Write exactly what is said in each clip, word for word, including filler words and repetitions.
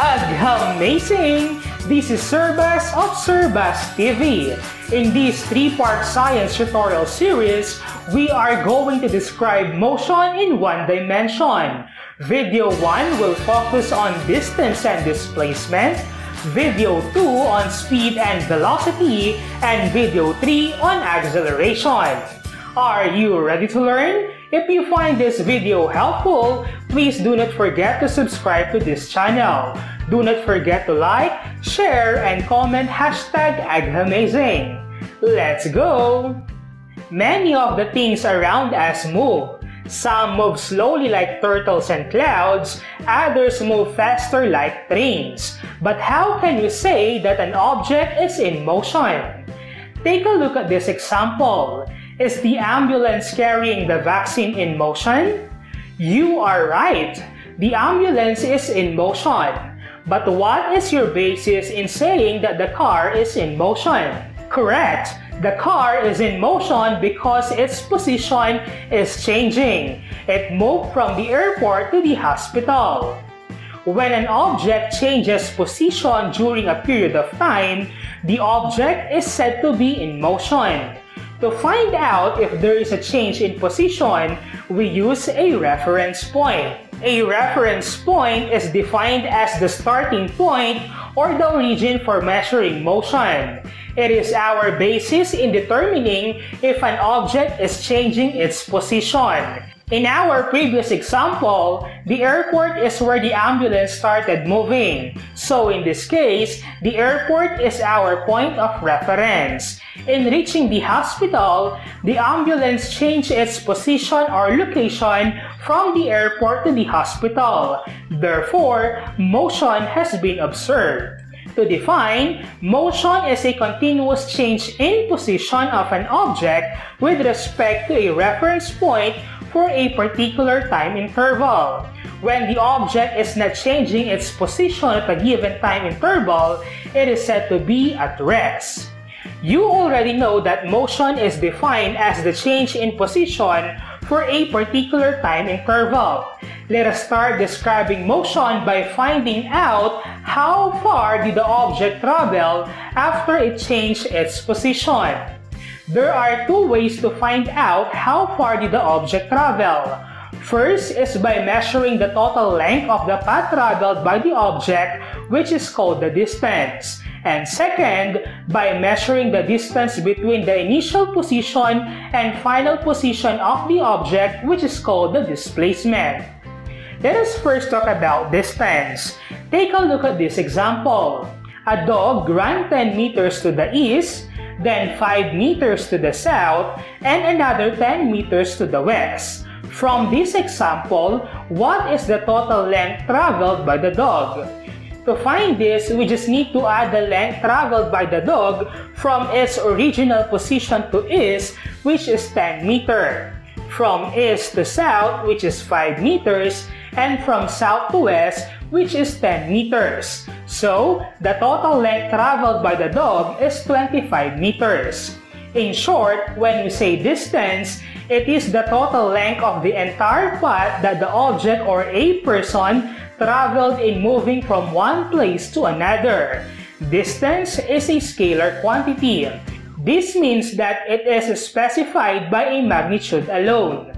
Aghamazing! This is Sir Bas of Sir Bas T V. In this three-part science tutorial series, we are going to describe motion in one dimension. Video one will focus on distance and displacement, Video two on speed and velocity, and Video three on acceleration. Are you ready to learn? If you find this video helpful, please do not forget to subscribe to this channel. Do not forget to like, share, and comment hashtag Aghamazing. Let's go! Many of the things around us move. Some move slowly like turtles and clouds, others move faster like trains. But how can you say that an object is in motion? Take a look at this example. Is the ambulance carrying the vaccine in motion? You are right. The ambulance is in motion. But what is your basis in saying that the car is in motion? Correct. The car is in motion because its position is changing. It moved from the airport to the hospital. When an object changes position during a period of time, the object is said to be in motion. To find out if there is a change in position, we use a reference point. A reference point is defined as the starting point or the origin for measuring motion. It is our basis in determining if an object is changing its position. In our previous example, the airport is where the ambulance started moving. So in this case, the airport is our point of reference. In reaching the hospital, the ambulance changed its position or location from the airport to the hospital. Therefore, motion has been observed. To define, motion is a continuous change in position of an object with respect to a reference point for a particular time interval. When the object is not changing its position at a given time interval, it is said to be at rest. You already know that motion is defined as the change in position for a particular time interval. Let us start describing motion by finding out how far did the object travel after it changed its position. There are two ways to find out how far did the object travel. First is by measuring the total length of the path traveled by the object, which is called the distance. And second, by measuring the distance between the initial position and final position of the object, which is called the displacement. Let us first talk about distance. Take a look at this example. A dog ran ten meters to the east, then five meters to the south, and another ten meters to the west. From this example, what is the total length traveled by the dog? To find this, we just need to add the length traveled by the dog from its original position to east, which is ten meters, from east to south, which is five meters, and from south to west, which is ten meters. So, the total length traveled by the dog is twenty-five meters. In short, when we say distance, it is the total length of the entire path that the object or a person traveled in moving from one place to another. Distance is a scalar quantity. This means that it is specified by a magnitude alone.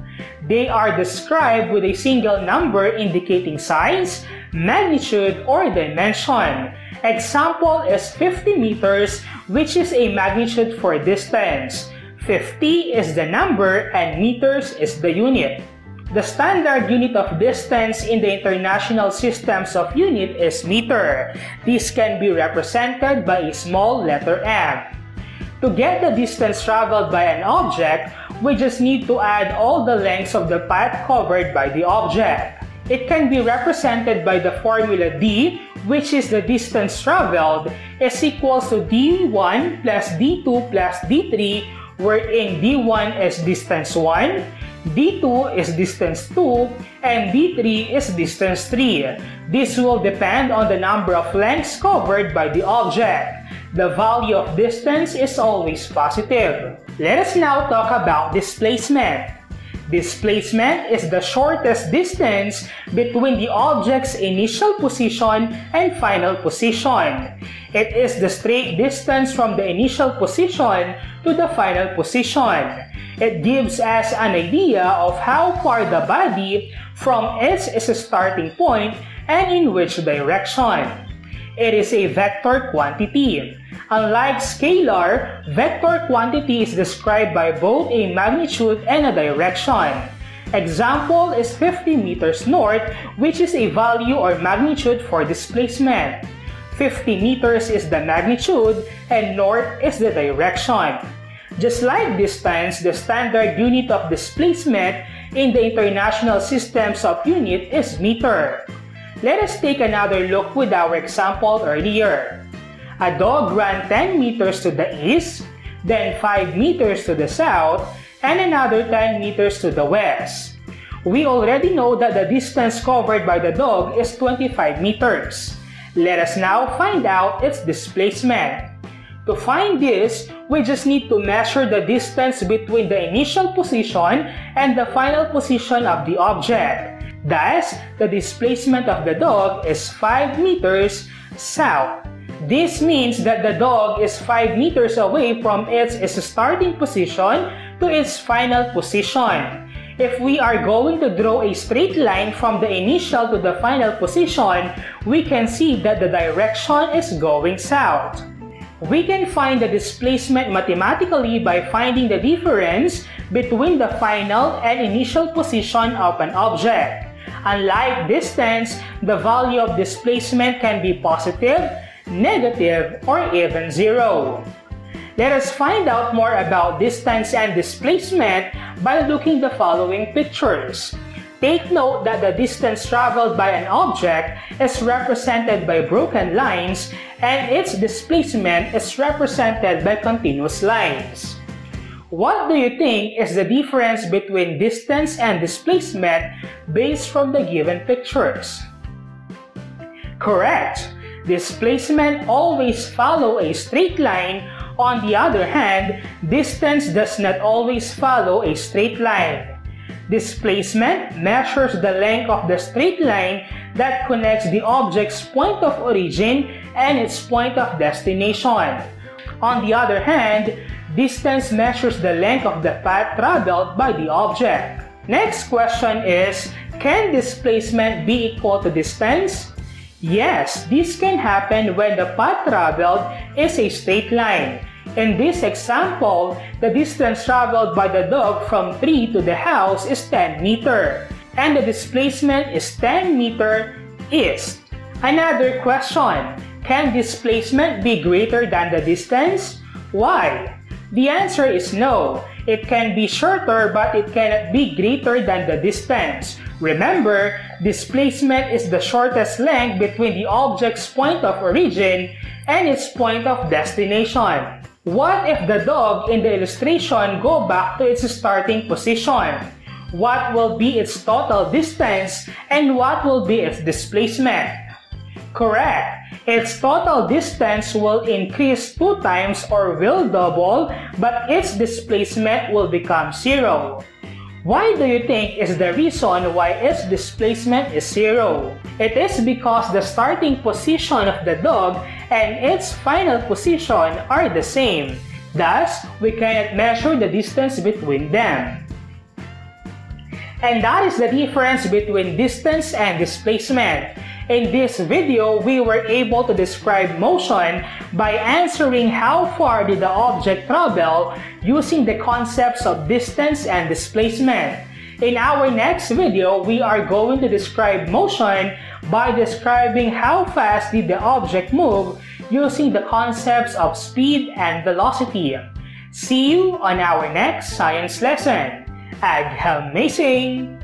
They are described with a single number indicating size, magnitude, or dimension. Example is fifty meters, which is a magnitude for distance. fifty is the number and meters is the unit. The standard unit of distance in the international systems of unit is meter. This can be represented by a small letter m. To get the distance traveled by an object, we just need to add all the lengths of the path covered by the object. It can be represented by the formula d, which is the distance traveled, is equals to d one plus d two plus d three, wherein d one is distance one, d two is distance two, and d three is distance three. This will depend on the number of lengths covered by the object. The value of distance is always positive. Let us now talk about displacement. Displacement is the shortest distance between the object's initial position and final position. It is the straight distance from the initial position to the final position. It gives us an idea of how far the body from its starting point and in which direction. It is a vector quantity. Unlike scalar, vector quantity is described by both a magnitude and a direction. Example is fifty meters north, which is a value or magnitude for displacement. fifty meters is the magnitude and north is the direction. Just like distance, the standard unit of displacement in the International Systems of Units is meter. Let us take another look with our example earlier. A dog ran ten meters to the east, then five meters to the south, and another ten meters to the west. We already know that the distance covered by the dog is twenty-five meters. Let us now find out its displacement. To find this, we just need to measure the distance between the initial position and the final position of the object. Thus, the displacement of the dog is five meters south. This means that the dog is five meters away from its starting position to its final position. If we are going to draw a straight line from the initial to the final position, we can see that the direction is going south. We can find the displacement mathematically by finding the difference between the final and initial position of an object. Unlike distance, the value of displacement can be positive, negative, or even zero. Let us find out more about distance and displacement by looking at the following pictures. Take note that the distance traveled by an object is represented by broken lines and its displacement is represented by continuous lines. What do you think is the difference between distance and displacement based from the given pictures? Correct! Displacement always follows a straight line. On the other hand, distance does not always follow a straight line. Displacement measures the length of the straight line that connects the object's point of origin and its point of destination. On the other hand, distance measures the length of the path traveled by the object. Next question is, can displacement be equal to distance? Yes, this can happen when the path traveled is a straight line. In this example, the distance traveled by the dog from tree to the house is ten meters, and the displacement is ten meters east. Another question, can displacement be greater than the distance? Why? The answer is no. It can be shorter, but it cannot be greater than the distance. Remember, displacement is the shortest length between the object's point of origin and its point of destination. What if the dog in the illustration go back to its starting position? What will be its total distance and what will be its displacement? Correct! Its total distance will increase two times or will double, but its displacement will become zero. Why do you think is the reason why its displacement is zero? It is because the starting position of the dog and its final position are the same. Thus, we cannot measure the distance between them. And that is the difference between distance and displacement. In this video, we were able to describe motion by answering how far did the object travel using the concepts of distance and displacement. In our next video, we are going to describe motion by describing how fast did the object move using the concepts of speed and velocity. See you on our next science lesson. Aghamazing!